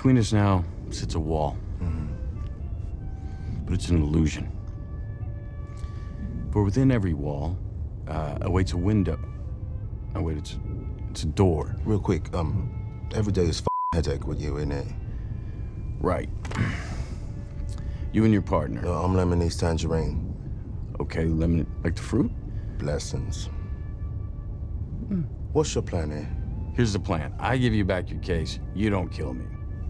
Between us now sits a wall. But it's an illusion. For within every wall awaits a window. Oh wait, it's a door. Real quick, every day is a headache with you, isn't it? Right. You and your partner. I'm Lemonade Tangerine. Okay, lemonade, like the fruit? Blessings. What's your plan here? Here's the plan. I give you back your case, you don't kill me.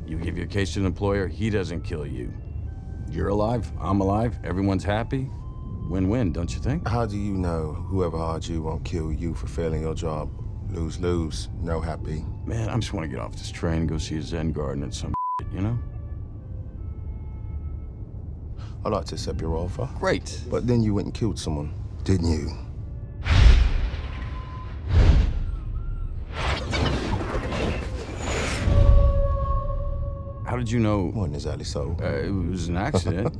You give your case to an employer, he doesn't kill you. You're alive, I'm alive, everyone's happy. Win-win, don't you think? How do you know whoever hired you won't kill you for failing your job? Lose-lose, no happy. Man, I just want to get off this train and go see a Zen garden and some shit, you know? I'd like to accept your offer. Great. But then you went and killed someone, didn't you? How did you know? It wasn't exactly so. It was an accident.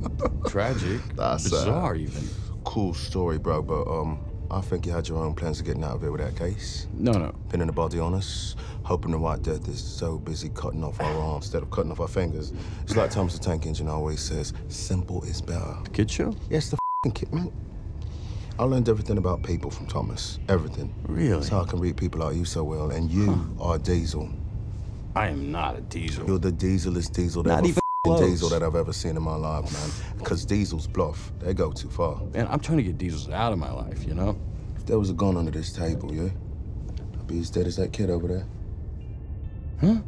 Tragic. That's bizarre, even. Cool story, bro, but I think you had your own plans of getting out of here with that case. No. Pinning the body on us, hoping the White Death is so busy cutting off our arms instead of cutting off our fingers. It's like Thomas the Tank Engine always says, simple is better. The kid show? Yes, the f***ing kid, man. I learned everything about people from Thomas. Everything. Really? That's how I can read people like you so well, and you are Diesel. I am not a Diesel. You're the dieselest Diesel that I've ever seen in my life, man. Because Diesel's bluff. They go too far. Man, I'm trying to get Diesels out of my life, you know? If there was a gun under this table, yeah? I'd be as dead as that kid over there. Huh? No.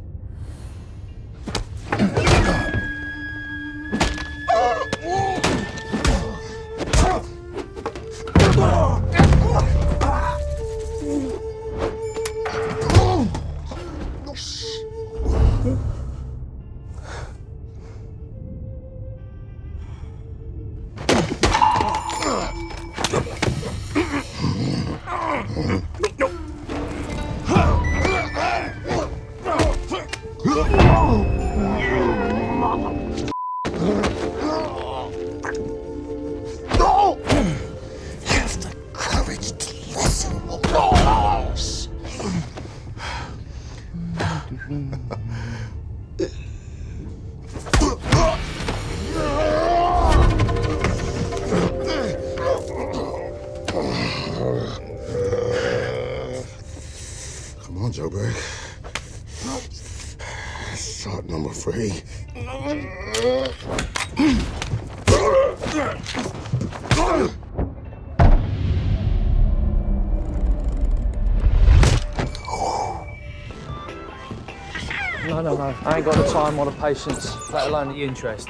I ain't got the time or the patience, let alone the interest.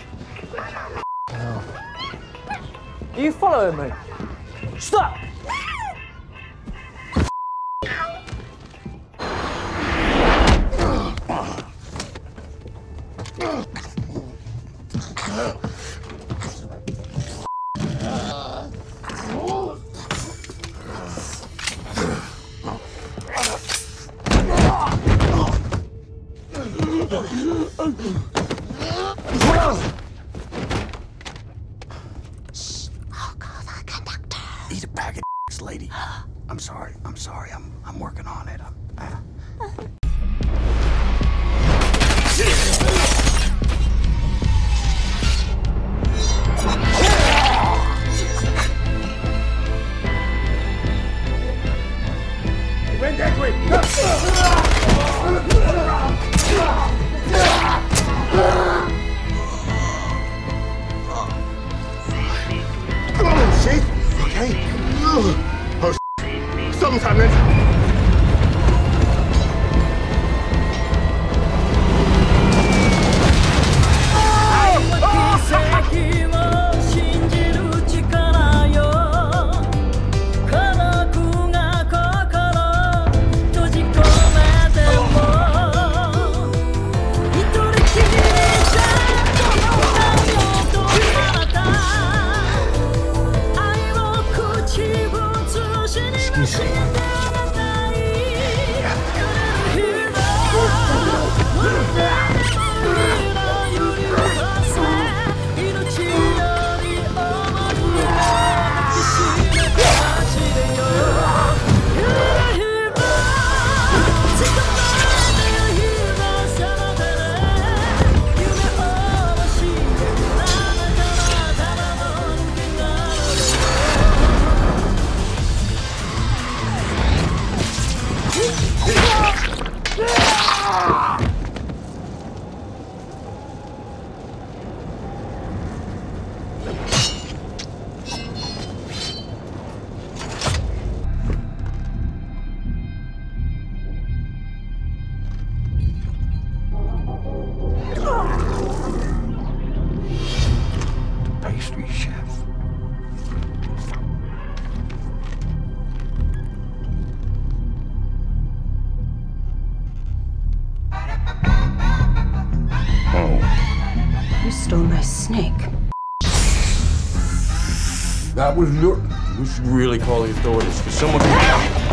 Hell. Are you following me? Stop! stole my snake. That was your... We should really call the authorities, because someone... Hey,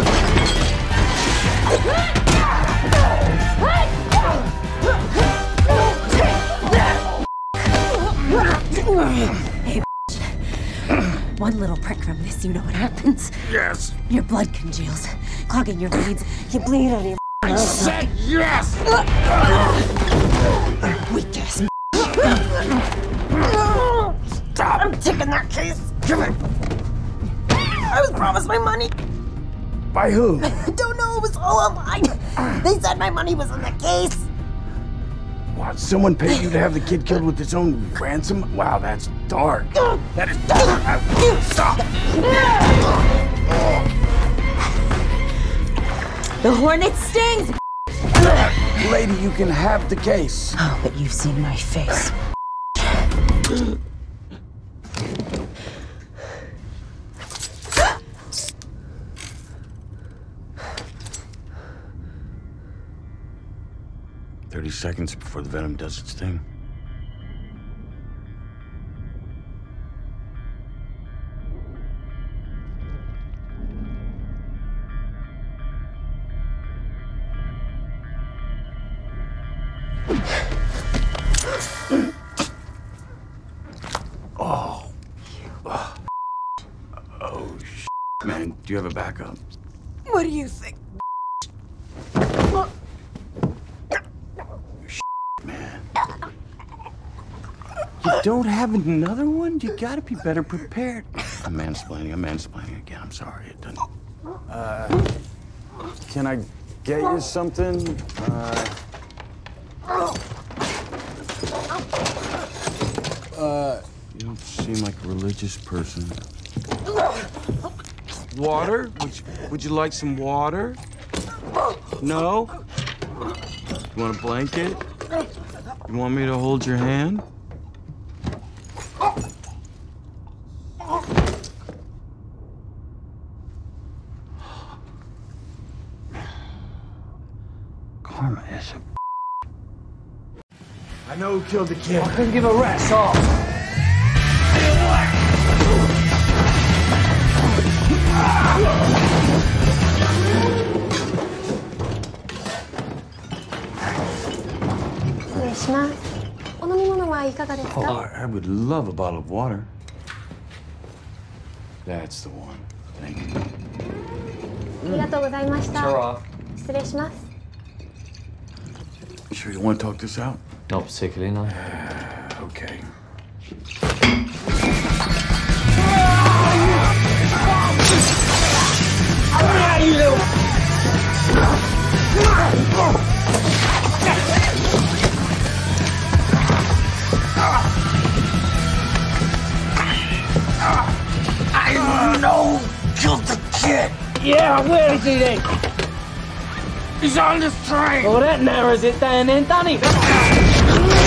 one little prick from this, you know what happens? Yes. Your blood congeals, clogging your veins. You bleed out of your... I said yes! Weak ass. Stop! I'm taking that case. Give it. I was promised my money. By who? I don't know. It was all a lie. They said my money was in the case. What? Someone paid you to have the kid killed with its own ransom? Wow, that's dark. That is dark. Stop. The hornet stings! Lady, you can have the case. Oh, but you've seen my face. $30 seconds before the venom does its thing. Oh. Oh, shit. Man, do you have a backup? What do you think? Oh, shit, man. You don't have another one? You gotta be better prepared. I'm mansplaining again. I'm sorry, it doesn't... Can I get you something? You don't seem like a religious person. Water? Would you like some water? No? You want a blanket? You want me to hold your hand? Karma is a... I know who killed the kid. I couldn't give a rat's off. Oh, I would love a bottle of water. That's the one. Thank you. You sure you want to talk this out? Not particularly, no. Okay. I know who killed the kid. Yeah, where is he then? He's on this train. Well, that narrows it down then, doesn't he?